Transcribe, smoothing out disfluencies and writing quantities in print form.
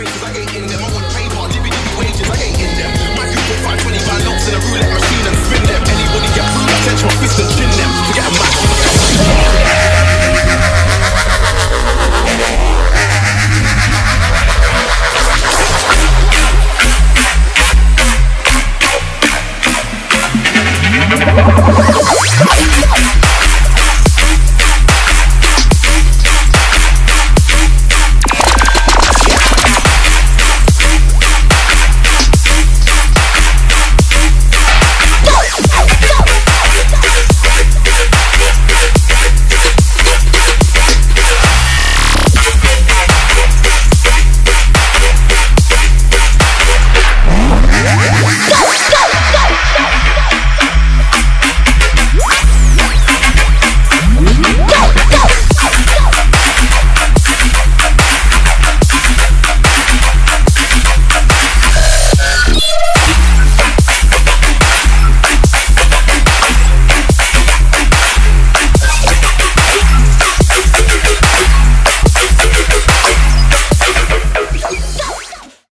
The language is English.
faces, I ain't in them. I want trade bar, DVD wages, I ain't in them. My people 525 locks in a roulette machine and spin them. Anybody get through, I catch my fist and